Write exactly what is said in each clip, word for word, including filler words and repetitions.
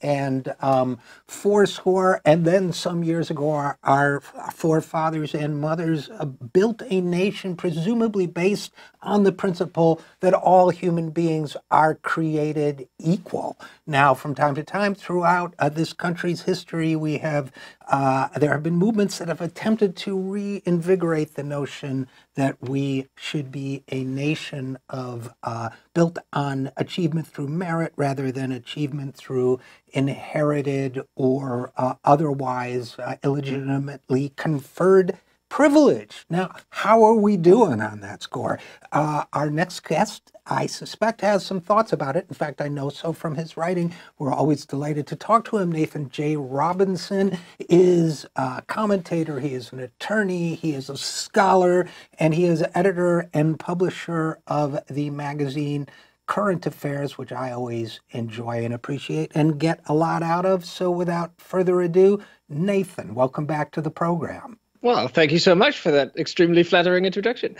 and um, fourscore, and then some years ago, our, our forefathers and mothers uh, built a nation presumably based on the principle that all human beings are created equal. Now, from time to time throughout uh, this country's history, we have uh, there have been movements that have attempted to reinvigorate the notion that we should be a nation of uh, built on achievement through merit rather than achievement through inherited or uh, otherwise uh, illegitimately conferred privilege. Now, how are we doing on that score? Uh, our next guest, I suspect, has some thoughts about it. In fact, I know so from his writing. We're always delighted to talk to him. Nathan J. Robinson is a commentator, he is an attorney, he is a scholar, and he is editor and publisher of the magazine Current Affairs, which I always enjoy and appreciate and get a lot out of. So without further ado, Nathan, welcome back to the program. Well, thank you so much for that extremely flattering introduction.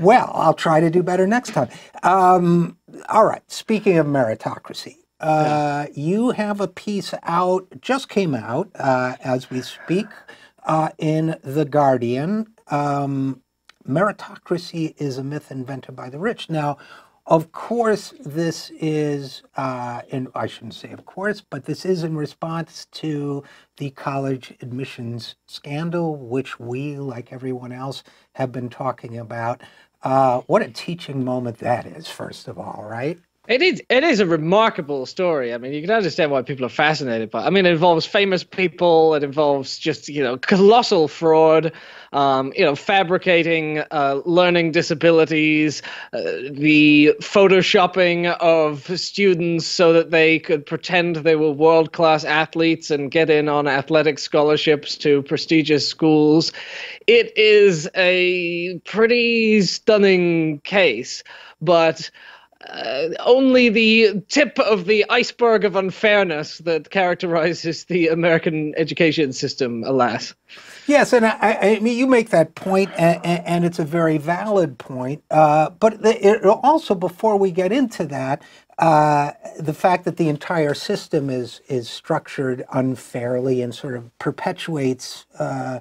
Well, I'll try to do better next time. Um, all right. Speaking of meritocracy, uh, yeah. you have a piece out, just came out uh, as we speak, uh, in The Guardian. Um, meritocracy is a myth invented by the rich. Now, of course, this is, uh, in, I shouldn't say of course, but this is in response to the college admissions scandal, which we, like everyone else, have been talking about. Uh, what a teaching moment that is, first of all, right? It is, it is a remarkable story. I mean, you can understand why people are fascinated by it. I mean, it involves famous people. It involves just, you know, colossal fraud, um, you know, fabricating uh, learning disabilities, uh, the photoshopping of students so that they could pretend they were world-class athletes and get in on athletic scholarships to prestigious schools. It is a pretty stunning case, but Uh, only the tip of the iceberg of unfairness that characterizes the American education system, alas. Yes, and I, I mean, you make that point, and, and it's a very valid point. Uh, but it also, before we get into that, uh, the fact that the entire system is is structured unfairly and sort of perpetuates uh,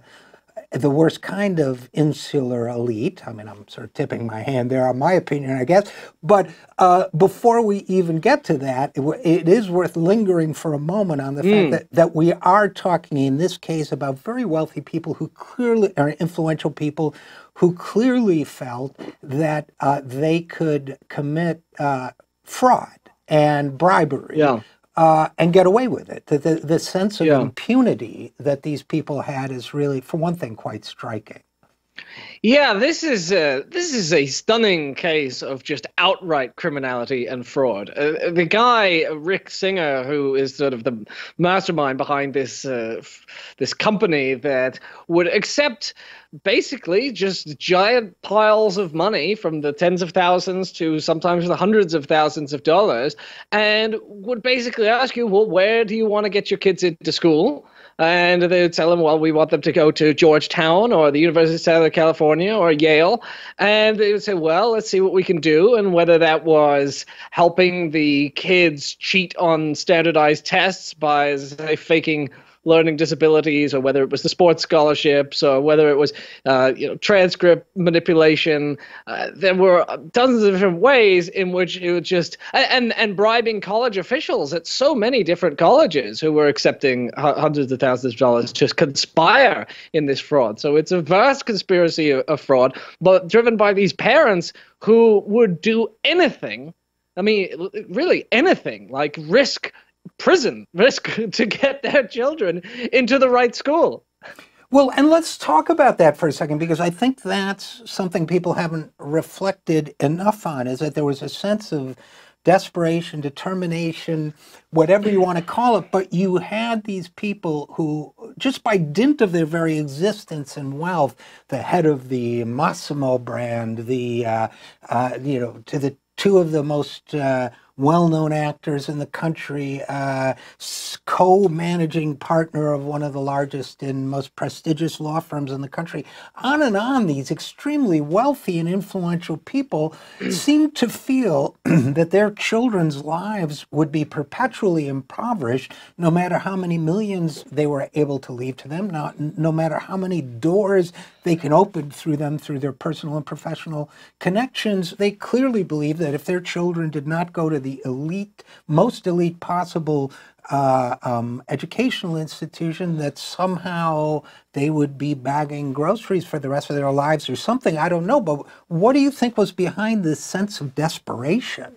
the worst kind of insular elite. I mean, I'm sort of tipping my hand there on my opinion, I guess. But uh, before we even get to that, it, it is worth lingering for a moment on the mm. fact that, that we are talking in this case about very wealthy people who clearly are influential people who clearly felt that uh, they could commit uh, fraud and bribery. Yeah. Uh, and get away with it. The, the, the sense of yeah. impunity that these people had is really, for one thing, quite striking. Yeah, this is a, this is a stunning case of just outright criminality and fraud. Uh, the guy Rick Singer, who is sort of the mastermind behind this uh, this company that would accept basically just giant piles of money from the tens of thousands to sometimes the hundreds of thousands of dollars, and would basically ask you, well, where do you want to get your kids into school? And they would tell them, well, we want them to go to Georgetown or the University of Southern California or Yale. And they would say, well, let's see what we can do. And whether that was helping the kids cheat on standardized tests by, say, faking learning disabilities, or whether it was the sports scholarships, or whether it was uh, you know, transcript manipulation. Uh, there were dozens of different ways in which it would just and and bribing college officials at so many different colleges who were accepting hundreds of thousands of dollars to conspire in this fraud. So it's a vast conspiracy of fraud, but driven by these parents who would do anything. I mean, really anything, like risk prison, risk to get their children into the right school. Well, and let's talk about that for a second, because I think that's something people haven't reflected enough on, is that there was a sense of desperation, determination, whatever you want to call it, but you had these people who, just by dint of their very existence and wealth, the head of the Massimo brand, the, uh, uh, you know, to the two of the most uh, well-known actors in the country, uh, co-managing partner of one of the largest and most prestigious law firms in the country. On and on, these extremely wealthy and influential people seem to feel that their children's lives would be perpetually impoverished, no matter how many millions they were able to leave to them, not, no matter how many doors they can open through them, through their personal and professional connections. They clearly believe that if their children did not go to the elite, most elite possible Uh, um, educational institution, that somehow they would be bagging groceries for the rest of their lives or something. I don't know, but what do you think was behind this sense of desperation?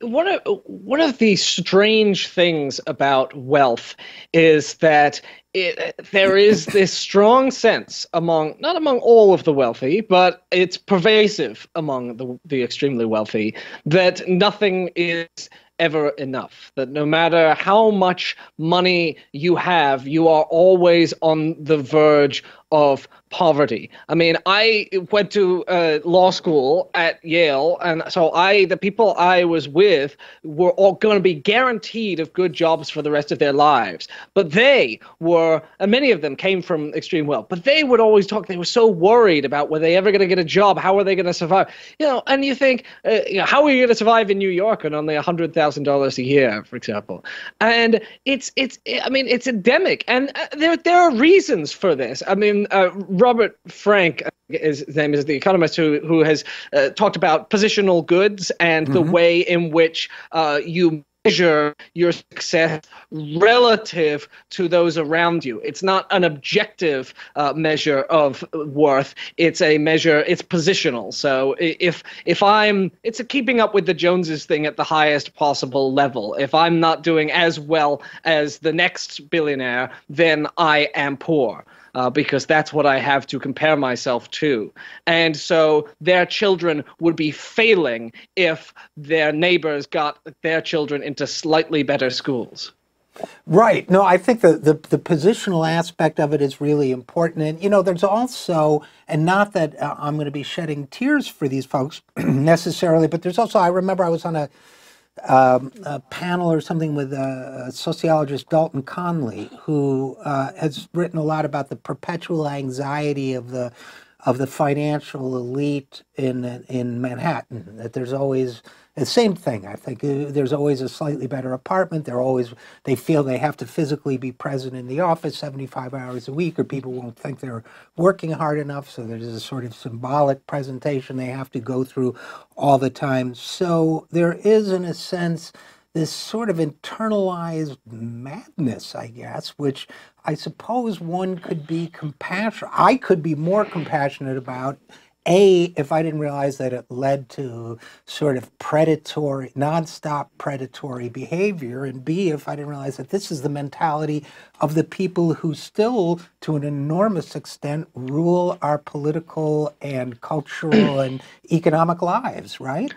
One of, one of the strange things about wealth is that it, there is this strong sense among, not among all of the wealthy, but it's pervasive among the, the extremely wealthy, that nothing is ever enough, that no matter how much money you have, you are always on the verge of poverty. I mean, I went to uh, law school at Yale, and so I, the people I was with were all going to be guaranteed of good jobs for the rest of their lives. But they were, and many of them came from extreme wealth, but they would always talk, they were so worried about, were they ever going to get a job? How are they going to survive? You know, and you think, uh, you know, how are you going to survive in New York on only one hundred thousand dollars a year, for example? And it's, it's, I mean, it's endemic. And there, there are reasons for this. I mean, Uh, Robert Frank, his name is, the economist who, who has uh, talked about positional goods and mm-hmm. the way in which uh, you measure your success relative to those around you. It's not an objective uh, measure of worth. It's a measure, it's positional. So if if I'm, it's a keeping up with the Joneses thing at the highest possible level. If I'm not doing as well as the next billionaire, then I am poor. Uh, because that's what I have to compare myself to. And so their children would be failing if their neighbors got their children into slightly better schools. Right. No, I think the, the, the positional aspect of it is really important. And, you know, there's also, and not that uh, I'm going to be shedding tears for these folks necessarily, but there's also, I remember I was on a, Um, a panel or something with a uh, sociologist, Dalton Conley, who uh, has written a lot about the perpetual anxiety of the of the financial elite in in Manhattan. That there's always the same thing. I think there's always a slightly better apartment. They're always they feel they have to physically be present in the office seventy-five hours a week, or people won't think they're working hard enough. So there's a sort of symbolic presentation they have to go through all the time. So there is, in a sense, this sort of internalized madness, I guess, which I suppose one could be compassionate. I could be more compassionate about, A, if I didn't realize that it led to sort of predatory, nonstop predatory behavior, and B, if I didn't realize that this is the mentality of the people who still, to an enormous extent, rule our political and cultural and economic lives, right?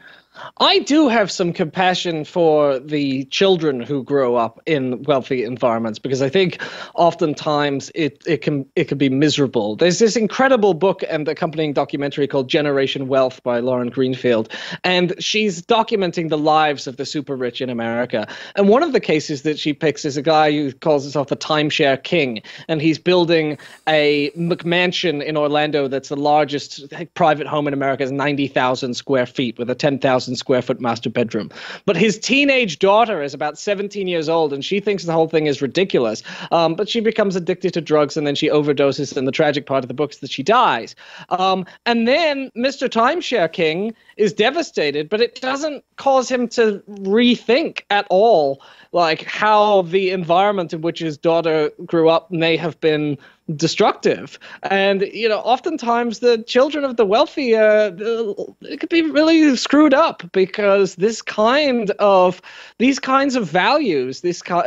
I do have some compassion for the children who grow up in wealthy environments, because I think oftentimes it, it can it can be miserable. There's this incredible book and accompanying documentary called Generation Wealth by Lauren Greenfield, and she's documenting the lives of the super rich in America. And one of the cases that she picks is a guy who calls himself the timeshare king, and he's building a McMansion in Orlando that's the largest private home in America. It's ninety thousand square feet with a ten thousand square foot master bedroom. But his teenage daughter is about seventeen years old, and she thinks the whole thing is ridiculous. Um, but she becomes addicted to drugs, and then she overdoses, and the tragic part of the book is that she dies. Um, and then Mister Timeshare King is devastated, but it doesn't cause him to rethink at all, like, how the environment in which his daughter grew up may have been destructive. And, you know, oftentimes the children of the wealthy, uh, it could be really screwed up, because this kind of, these kinds of values, this kind,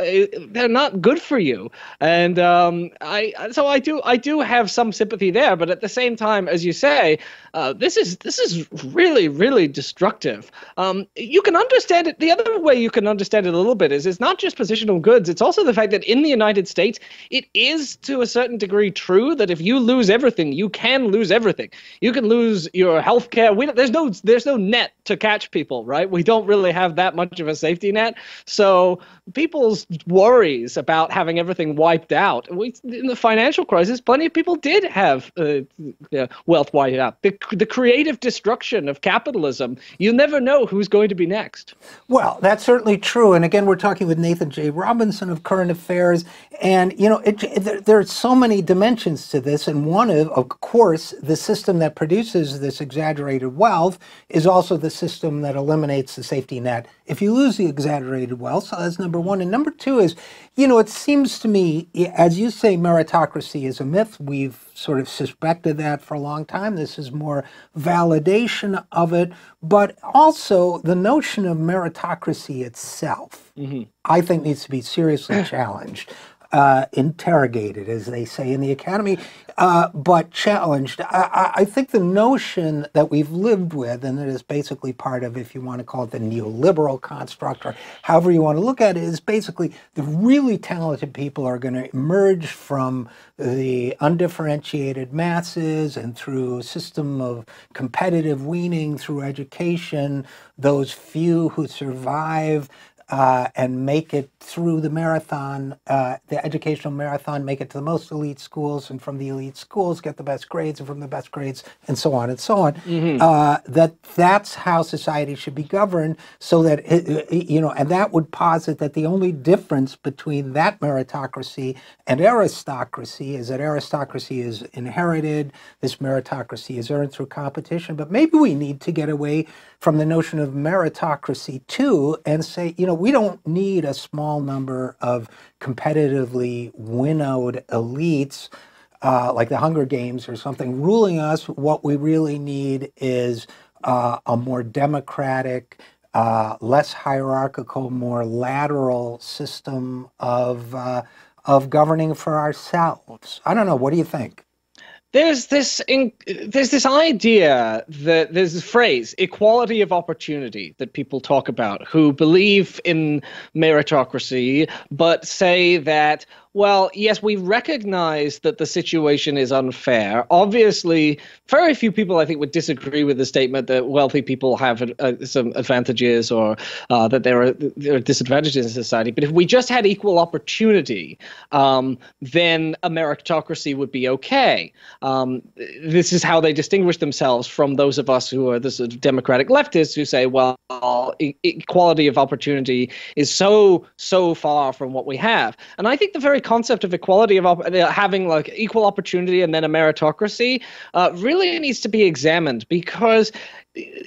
they're not good for you. And um, I, so I do, I do have some sympathy there, but at the same time, as you say, uh, this is, this is really, really destructive. Um, you can understand it. The other way you can understand it a little bit is it's not just positional goods. It's also the fact that in the United States, it is to a certain degree Agree, true that if you lose everything, you can lose everything. You can lose your health care. We don't, there's no there's no net to catch people, right? We don't really have that much of a safety net. So people's worries about having everything wiped out. We, in the financial crisis, plenty of people did have uh, uh, wealth wiped out. The, the creative destruction of capitalism, you never know who's going to be next. Well, that's certainly true. And again, we're talking with Nathan J. Robinson of Current Affairs. And, you know, it, it, there are so many dimensions to this. And one of, of course, the system that produces this exaggerated wealth is also the system that eliminates the safety net if you lose the exaggerated wealth. So that's number one. And number two is, you know, it seems to me, as you say, meritocracy is a myth. We've sort of suspected that for a long time. This is more validation of it. But also the notion of meritocracy itself, mm-hmm. I think, needs to be seriously challenged. Uh, interrogated, as they say in the academy, uh, but challenged. I, I think the notion that we've lived with, and that is basically part of, if you want to call it the neoliberal construct, or however you want to look at it, is basically the really talented people are going to emerge from the undifferentiated masses, and through a system of competitive weaning through education, those few who survive Uh, and make it through the marathon, uh, the educational marathon, make it to the most elite schools, and from the elite schools get the best grades, and from the best grades, and so on and so on. Mm-hmm. uh, that that's how society should be governed, so that, it, you know, and that would posit that the only difference between that meritocracy and aristocracy is that aristocracy is inherited, this meritocracy is earned through competition. But maybe we need to get away from the notion of meritocracy too, and say, you know, we don't need a small number of competitively winnowed elites uh, like the Hunger Games or something ruling us. What we really need is uh, a more democratic, uh, less hierarchical, more lateral system of, uh, of governing for ourselves. I don't know. What do you think? There's this in, there's this idea, that there's this phrase, equality of opportunity, that people talk about who believe in meritocracy, but say that, well, yes, we recognize that the situation is unfair. Obviously, very few people, I think, would disagree with the statement that wealthy people have uh, some advantages, or uh, that there are, there are disadvantages in society. But if we just had equal opportunity, um, then a meritocracy would be okay. Um, this is how they distinguish themselves from those of us who are the sort of democratic leftists who say, well, e- equality of opportunity is so, so far from what we have. And I think the very concept of equality of op- having like equal opportunity and then a meritocracy uh, really needs to be examined, because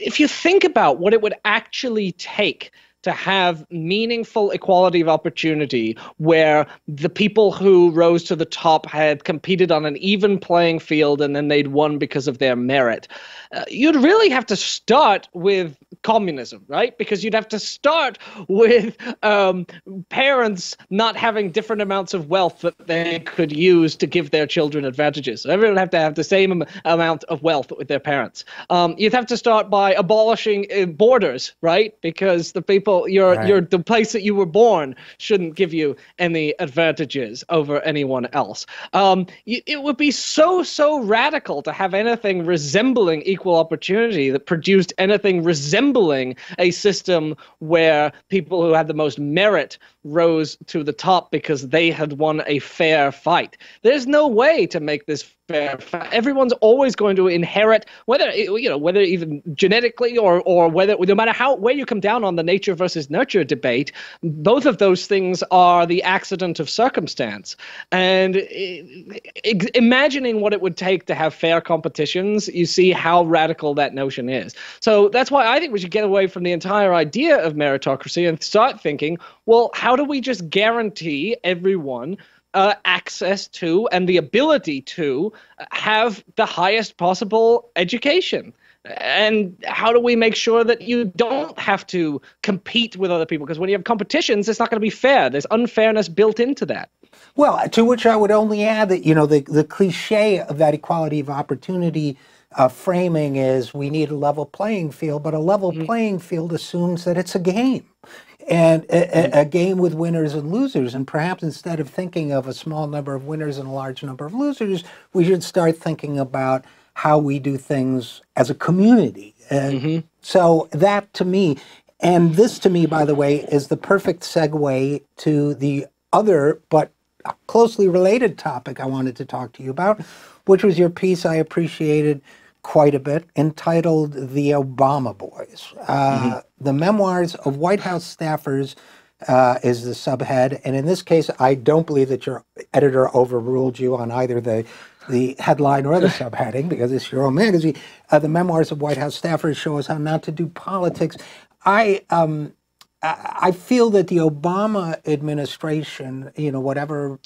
if you think about what it would actually take to have meaningful equality of opportunity, where the people who rose to the top had competed on an even playing field and then they'd won because of their merit. Uh, you'd really have to start with communism, right? Because you'd have to start with um, parents not having different amounts of wealth that they could use to give their children advantages. So everyone would have to have the same am- amount of wealth with their parents. Um, you'd have to start by abolishing uh, borders, right? Because the people Your, right. your, the place that you were born shouldn't give you any advantages over anyone else. Um, it would be so, so radical to have anything resembling equal opportunity that produced anything resembling a system where people who had the most merit rose to the top because they had won a fair fight. There's no way to make this fair fight. Everyone's always going to inherit, whether you know, whether even genetically or or whether, no matter how where you come down on the nature versus nurture debate, both of those things are the accident of circumstance. And imagining what it would take to have fair competitions, you see how radical that notion is. So that's why I think we should get away from the entire idea of meritocracy and start thinking, well, how How do we just guarantee everyone uh, access to and the ability to have the highest possible education? And how do we make sure that you don't have to compete with other people? Because when you have competitions, it's not going to be fair. There's unfairness built into that. Well, to which I would only add that, you know, the, the cliche of that equality of opportunity Uh, framing is we need a level playing field, but a level mm-hmm. playing field assumes that it's a game, and a, a, a game with winners and losers. And perhaps instead of thinking of a small number of winners and a large number of losers, we should start thinking about how we do things as a community. And mm-hmm. so that, to me, And this, to me, by the way, is the perfect segue to the other but closely related topic I wanted to talk to you about, which was your piece I appreciated quite a bit, entitled The Obama Boys. Uh, mm-hmm. The Memoirs of White House Staffers uh, is the subhead. And in this case, I don't believe that your editor overruled you on either the the headline or the subheading, because it's your own magazine. Uh, the Memoirs of White House Staffers show us how not to do politics. I um, I feel that the Obama administration, you know, whatever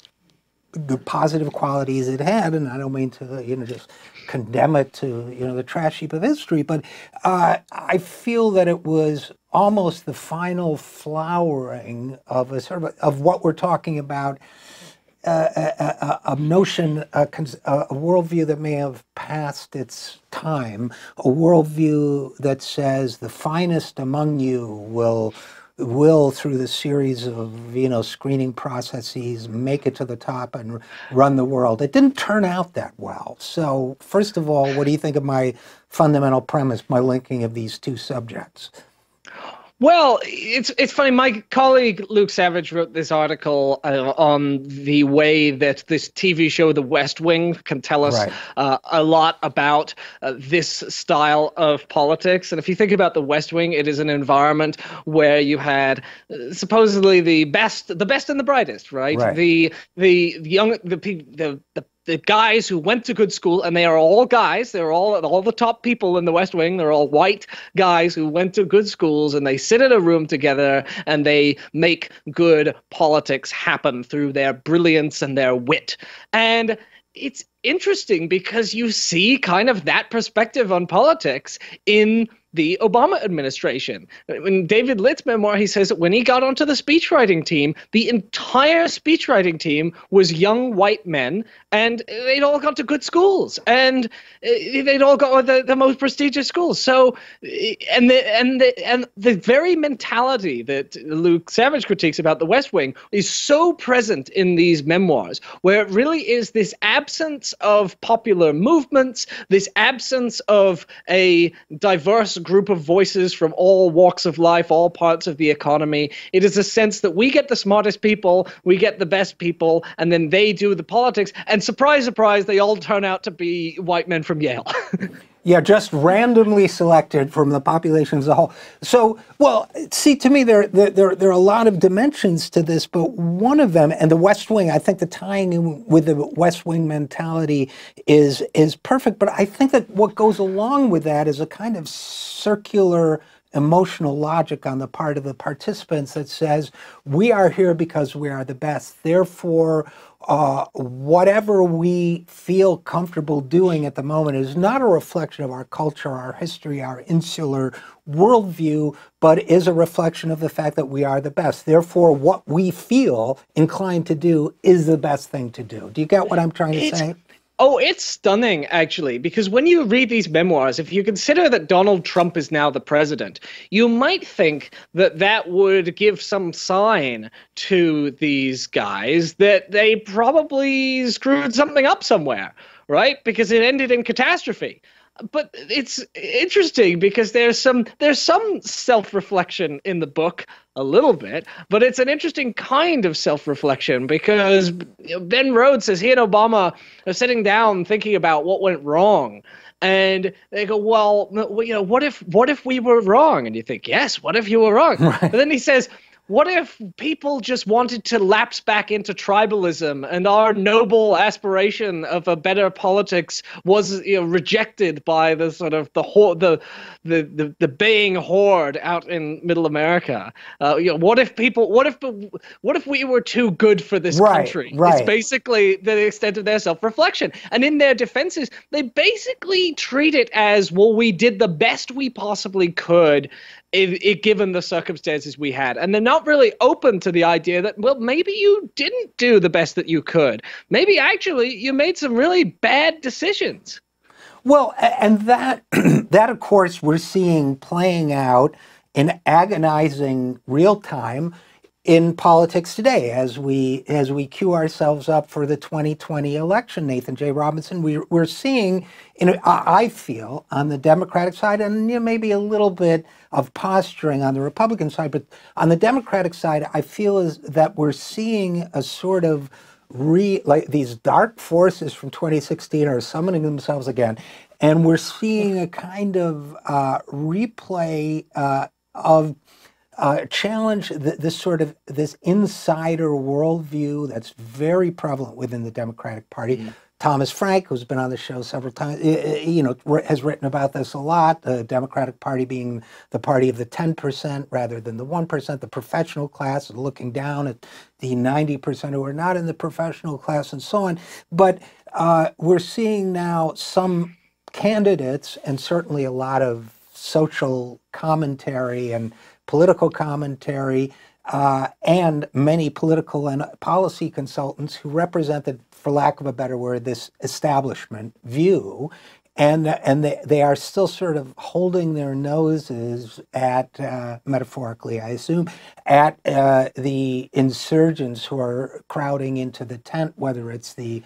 the positive qualities it had, and I don't mean to, you know, just condemn it to, you know, the trash heap of history, but uh, I feel that it was almost the final flowering of a sort of a, of what we're talking about, uh, a, a, a notion, a, a worldview that may have passed its time, a worldview that says the finest among you will. will, through the series of, you know, screening processes, make it to the top and run the world. It didn't turn out that well. So, first of all, what do you think of my fundamental premise, my linking of these two subjects? Well, it's it's funny. My colleague Luke Savage wrote this article uh, on the way that this T V show, The West Wing, can tell us right. uh, a lot about uh, this style of politics. And if you think about The West Wing, it is an environment where you had uh, supposedly the best, the best and the brightest, right? right. The the young the the the. The guys who went to good school, and they are all guys, they're all all the top people in the West Wing, they're all white guys who went to good schools, and they sit in a room together and they make good politics happen through their brilliance and their wit. And it's interesting because you see kind of that perspective on politics in the Obama administration. In David Litt's memoir, he says that when he got onto the speechwriting team, the entire speechwriting team was young white men, and they'd all gone to good schools, and they'd all got the, the most prestigious schools. So, and the, and the, and the very mentality that Luke Savage critiques about the West Wing is so present in these memoirs, where it really is this absence of popular movements, this absence of a diverse group of voices from all walks of life, all parts of the economy. It is a sense that we get the smartest people, we get the best people, and then they do the politics. And surprise, surprise, they all turn out to be white men from Yale. Yeah, just randomly selected from the population as a whole. So, well, see, to me, there, there, there are a lot of dimensions to this, but one of them, and the West Wing, I think the tying in with the West Wing mentality is, is perfect, but I think that what goes along with that is a kind of circular emotional logic on the part of the participants that says, we are here because we are the best. Therefore, uh, whatever we feel comfortable doing at the moment is not a reflection of our culture, our history, our insular worldview, but is a reflection of the fact that we are the best. Therefore, what we feel inclined to do is the best thing to do. Do you get what I'm trying to it's say? Oh, it's stunning, actually, because when you read these memoirs, if you consider that Donald Trump is now the president, you might think that that would give some sign to these guys that they probably screwed something up somewhere, right? Because it ended in catastrophe. But it's interesting because there's some there's some self-reflection in the book, a little bit, but it's an interesting kind of self-reflection because Ben Rhodes says he and Obama are sitting down thinking about what went wrong. And they go, well, you know, what if what if we were wrong? And you think, yes, what if you were wrong? Right. But then he says, what if people just wanted to lapse back into tribalism and our noble aspiration of a better politics was, you know, rejected by the sort of the the the the, the baying horde out in Middle America? Uh, you know, what if people? What if what if we were too good for this right, country? Right. It's basically the extent of their self-reflection, and in their defenses, they basically treat it as, well, we did the best we possibly could, It, it, given the circumstances we had. And they're not really open to the idea that, well, maybe you didn't do the best that you could. Maybe actually you made some really bad decisions. Well, and that, that of course, we're seeing playing out in agonizing real time in politics today, as we as we queue ourselves up for the twenty twenty election, Nathan J. Robinson, we, we're seeing, in, I feel, on the Democratic side, and you know, maybe a little bit of posturing on the Republican side, but on the Democratic side, I feel is that we're seeing a sort of re like these dark forces from twenty sixteen are summoning themselves again, and we're seeing a kind of uh, replay uh, of. Uh, challenge the, this sort of this insider worldview that's very prevalent within the Democratic Party. Mm-hmm. Thomas Frank, who's been on the show several times, you know, has written about this a lot. The Democratic Party being the party of the ten percent rather than the one percent, the professional class looking down at the ninety percent who are not in the professional class, and so on. But uh, we're seeing now some candidates, and certainly a lot of social commentary and political commentary, uh, and many political and policy consultants who represented, for lack of a better word, this establishment view, and and they, they are still sort of holding their noses at, uh, metaphorically, I assume, at uh, the insurgents who are crowding into the tent, whether it's the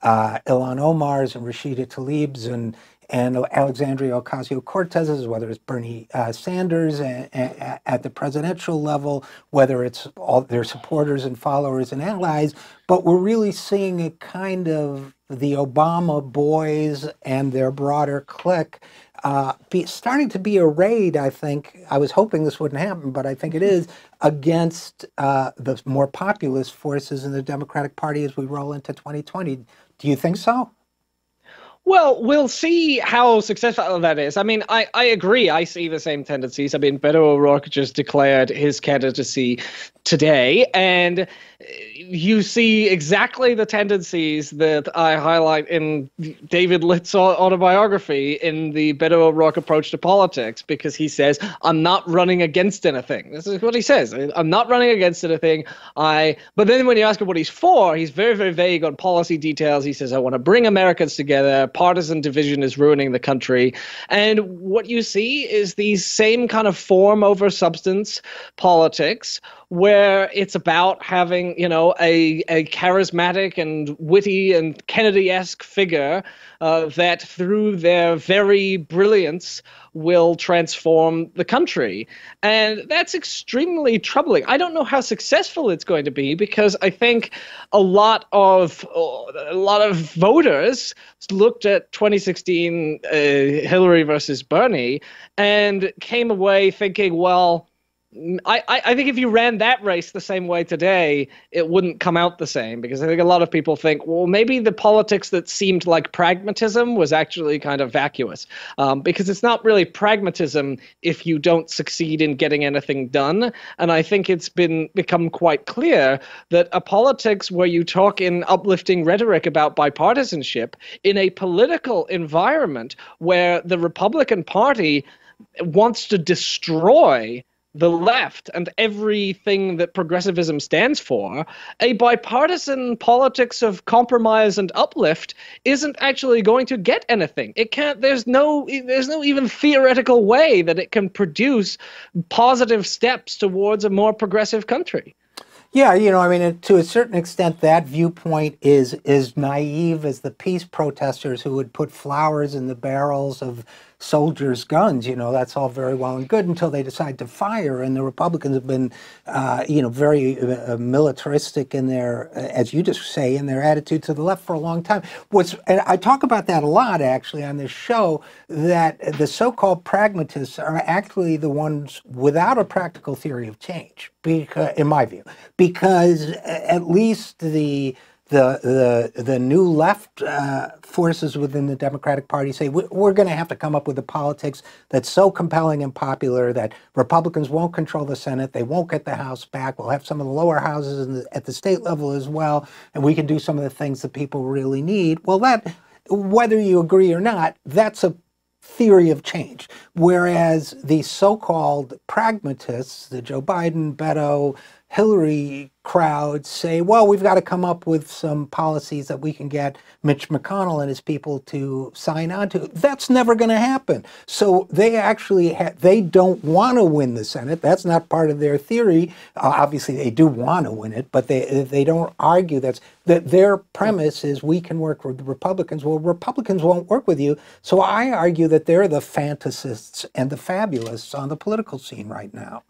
uh, Ilhan Omar's and Rashida Tlaib's and and Alexandria Ocasio-Cortez's, whether it's Bernie uh, Sanders a, a, at the presidential level, whether it's all their supporters and followers and allies. But we're really seeing a kind of the Obama boys and their broader clique uh, be, starting to be arrayed, I think. I was hoping this wouldn't happen, but I think it is, against uh, the more populist forces in the Democratic Party as we roll into twenty twenty. Do you think so? Well, we'll see how successful that is. I mean, I, I agree. I see the same tendencies. I mean, Beto O'Rourke just declared his candidacy today, and you see exactly the tendencies that I highlight in David Litt's autobiography in the Beto O'Rourke approach to politics, because he says, I'm not running against anything. This is what he says. I'm not running against anything. I. But then when you ask him what he's for, he's very, very vague on policy details. He says, I want to bring Americans together. Partisan division is ruining the country. And what you see is these same kind of form over substance politics, where it's about having, you know, a, a charismatic and witty and Kennedy-esque figure uh, that through their very brilliance will transform the country. And that's extremely troubling. I don't know how successful it's going to be, because I think a lot of a lot of voters looked at twenty sixteen uh, Hillary versus Bernie and came away thinking, well, I, I think if you ran that race the same way today, it wouldn't come out the same, because I think a lot of people think, well, maybe the politics that seemed like pragmatism was actually kind of vacuous, um, because it's not really pragmatism if you don't succeed in getting anything done. And I think it's been become quite clear that a politics where you talk in uplifting rhetoric about bipartisanship in a political environment where the Republican Party wants to destroy the left and everything that progressivism stands for, a bipartisan politics of compromise and uplift isn't actually going to get anything. It can't, there's no, there's no even theoretical way that it can produce positive steps towards a more progressive country. Yeah, you know, I mean, to a certain extent, that viewpoint is as naive as the peace protesters who would put flowers in the barrels of soldiers' guns. You know, that's all very well and good until they decide to fire. And the Republicans have been, uh, you know, very uh, militaristic in their, as you just say, in their attitude to the left for a long time. What's, and I talk about that a lot, actually, on this show, that the so-called pragmatists are actually the ones without a practical theory of change, because, in my view, because at least the The, the, the new left uh, forces within the Democratic Party say, we're going to have to come up with a politics that's so compelling and popular that Republicans won't control the Senate, they won't get the House back, we'll have some of the lower houses in the, at the state level as well, and we can do some of the things that people really need. Well, that, whether you agree or not, that's a theory of change. Whereas the so-called pragmatists, the Joe Biden, Beto, Hillary crowd say, well, we've got to come up with some policies that we can get Mitch McConnell and his people to sign on to. That's never going to happen. So they actually ha they don't want to win the Senate. That's not part of their theory. Uh, obviously, they do want to win it, but they they don't argue that's that their premise is we can work with Republicans. Well, Republicans won't work with you. So I argue that they're the fantasists and the fabulists on the political scene right now.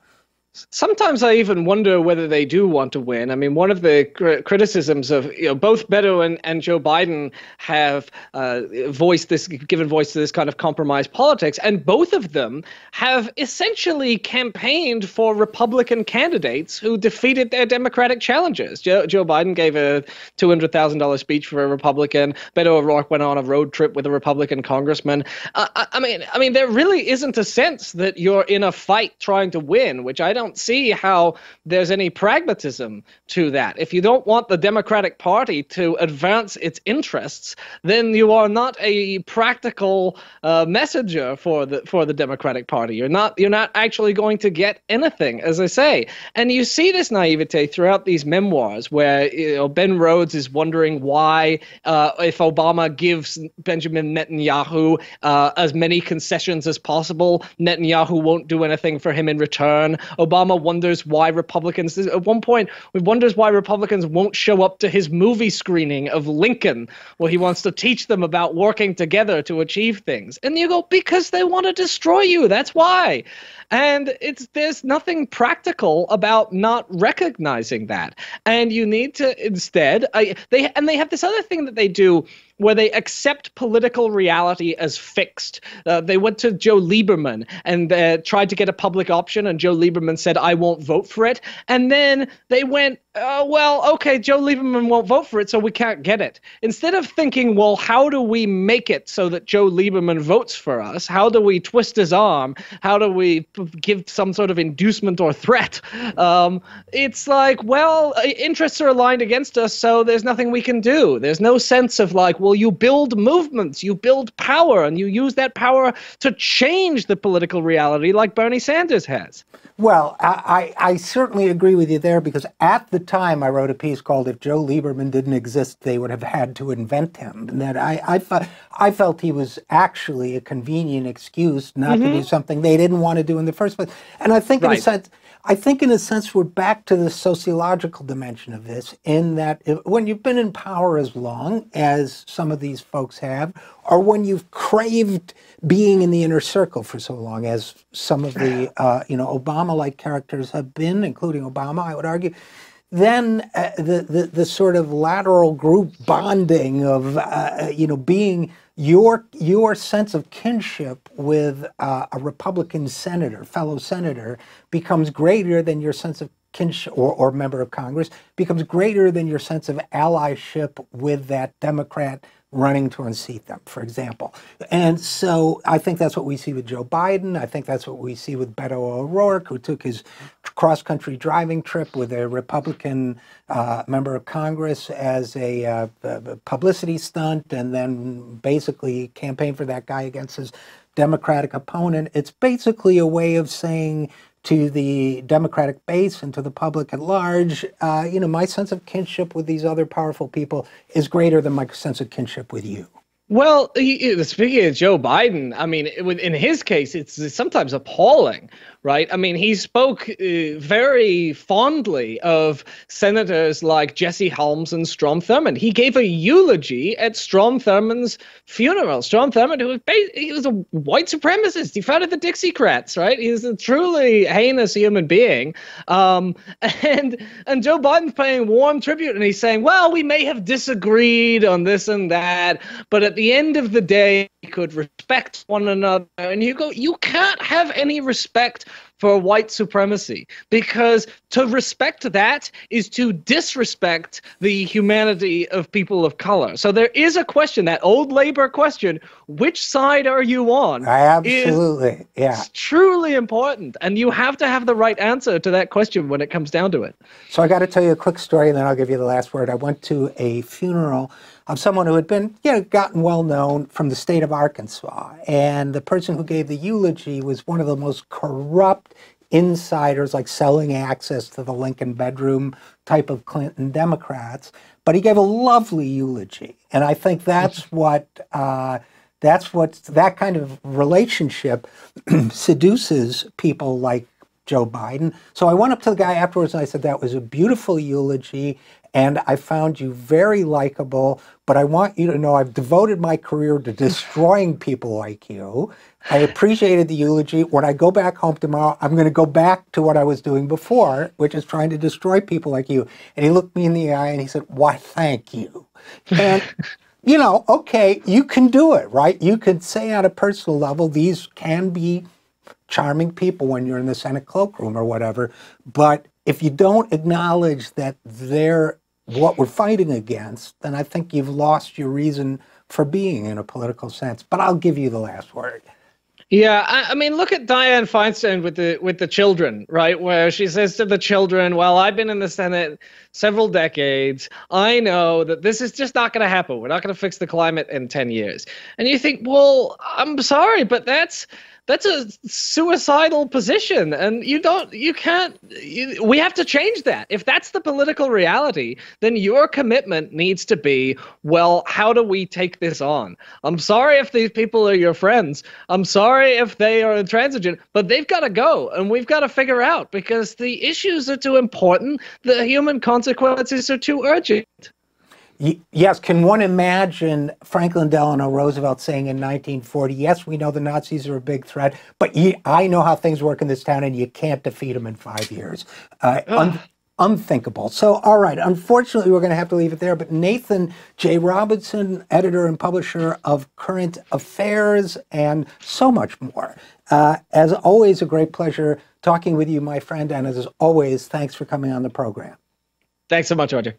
Sometimes I even wonder whether they do want to win. I mean, one of the cr criticisms of you know both Beto and, and Joe Biden have uh, voiced this, given voice to this kind of compromise politics, and both of them have essentially campaigned for Republican candidates who defeated their Democratic challenges. Joe, Joe Biden gave a two hundred thousand dollar speech for a Republican. Beto O'Rourke went on a road trip with a Republican congressman. Uh, I, I mean, I mean, there really isn't a sense that you're in a fight trying to win, which I don't. don't see how there's any pragmatism to that. If you don't want the Democratic Party to advance its interests, then you are not a practical uh, messenger for the for the Democratic Party. You're not you're not actually going to get anything, as I say. And you see this naivete throughout these memoirs, where you know, Ben Rhodes is wondering why, uh, if Obama gives Benjamin Netanyahu uh, as many concessions as possible, Netanyahu won't do anything for him in return. Obama wonders why Republicans, at one point, wonders why Republicans won't show up to his movie screening of Lincoln, where he wants to teach them about working together to achieve things. And you go, because they want to destroy you. That's why. And it's there's nothing practical about not recognizing that. And you need to instead, I, they and they have this other thing that they do, where they accept political reality as fixed. Uh, they went to Joe Lieberman and uh, tried to get a public option, and Joe Lieberman said, I won't vote for it. And then they went, oh, well, okay, Joe Lieberman won't vote for it, so we can't get it. Instead of thinking, well, how do we make it so that Joe Lieberman votes for us? How do we twist his arm? How do we give some sort of inducement or threat? Um, it's like, well, interests are aligned against us, so there's nothing we can do. There's no sense of like, well, you build movements, you build power, and you use that power to change the political reality like Bernie Sanders has. Well, I, I, I certainly agree with you there, because at the time I wrote a piece called If Joe Lieberman Didn't Exist, They Would Have Had to Invent Him. And that I, I, thought, I felt he was actually a convenient excuse not mm-hmm. to do something they didn't want to do in the first place. And I think right. in a sense... I think in a sense we're back to the sociological dimension of this, in that if, when you've been in power as long as some of these folks have, or when you've craved being in the inner circle for so long as some of the uh, you know Obama-like characters have been, including Obama, I would argue, then uh, the, the, the sort of lateral group bonding of uh, you know being your your sense of kinship with uh, a Republican senator, fellow senator, becomes greater than your sense of kinship, or, or member of Congress, becomes greater than your sense of allyship with that Democrat running to unseat them, for example. And so I think that's what we see with Joe Biden. I think that's what we see with Beto O'Rourke, who took his cross-country driving trip with a Republican uh, member of Congress as a uh, publicity stunt, and then basically campaigned for that guy against his Democratic opponent. It's basically a way of saying to the Democratic base and to the public at large, uh, you know, my sense of kinship with these other powerful people is greater than my sense of kinship with you. Well, speaking of Joe Biden, I mean, in his case, it's sometimes appalling, right? I mean, he spoke uh, very fondly of senators like Jesse Helms and Strom Thurmond. He gave a eulogy at Strom Thurmond's funeral. Strom Thurmond, who was, he was a white supremacist. He founded the Dixiecrats, right? He's a truly heinous human being. Um, and, and Joe Biden's paying warm tribute, and he's saying, well, we may have disagreed on this and that, but at the the end of the day, we could respect one another. And you go, you can't have any respect for white supremacy, because to respect that is to disrespect the humanity of people of color. So there is a question, that old labor question, which side are you on? I absolutely, yeah. It's truly important. And you have to have the right answer to that question when it comes down to it. So I got to tell you a quick story, and then I'll give you the last word. I went to a funeral of someone who had been, you know, gotten well known from the state of Arkansas. And the person who gave the eulogy was one of the most corrupt, insiders, like selling access to the Lincoln bedroom type of Clinton Democrats. But he gave a lovely eulogy. And I think that's what, uh, that's what, that kind of relationship seduces people like Joe Biden. So I went up to the guy afterwards and I said, that was a beautiful eulogy and I found you very likable, but I want you to know I've devoted my career to destroying people like you. I appreciated the eulogy. When I go back home tomorrow, I'm going to go back to what I was doing before, which is trying to destroy people like you. And he looked me in the eye and he said, why, thank you. And, you know, okay, you can do it, right? You can say on a personal level, these can be charming people when you're in the Senate cloakroom or whatever. But if you don't acknowledge that they're what we're fighting against, then I think you've lost your reason for being in a political sense. But I'll give you the last word. Yeah, I, I mean, look at Dianne Feinstein with the with the children, right? Where she says to the children, well, I've been in the Senate several decades. I know that this is just not going to happen. We're not going to fix the climate in ten years. And you think, well, I'm sorry, but that's that's a suicidal position. And you don't, you can't, you, we have to change that. If that's the political reality, then your commitment needs to be, well, how do we take this on? I'm sorry if these people are your friends. I'm sorry if they are intransigent, but they've got to go. And we've got to figure out because the issues are too important. The human consequences are too urgent. Yes, can one imagine Franklin Delano Roosevelt saying in nineteen forty, yes, we know the Nazis are a big threat, but ye, I know how things work in this town and you can't defeat them in five years. Uh, un unthinkable. So, all right, unfortunately, we're going to have to leave it there. But Nathan J. Robinson, editor and publisher of Current Affairs and so much more. Uh, as always, a great pleasure talking with you, my friend. And as always, thanks for coming on the program. Thanks so much, Roger.